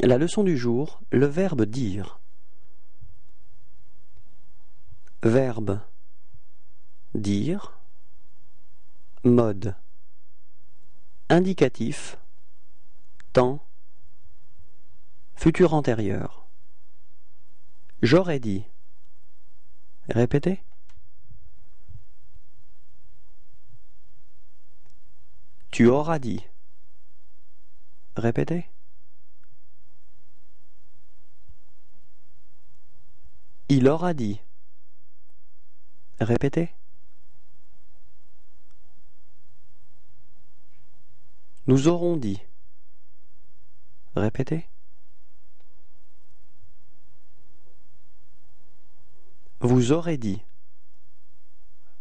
La leçon du jour, le verbe dire. Verbe dire. Mode indicatif. Temps futur antérieur. J'aurais dit. Répétez. Tu auras dit. Répétez. Il aura dit. Répétez. Nous aurons dit. Répétez. Vous aurez dit.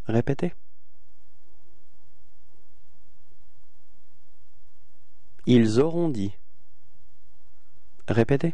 Répétez. Ils auront dit. Répétez.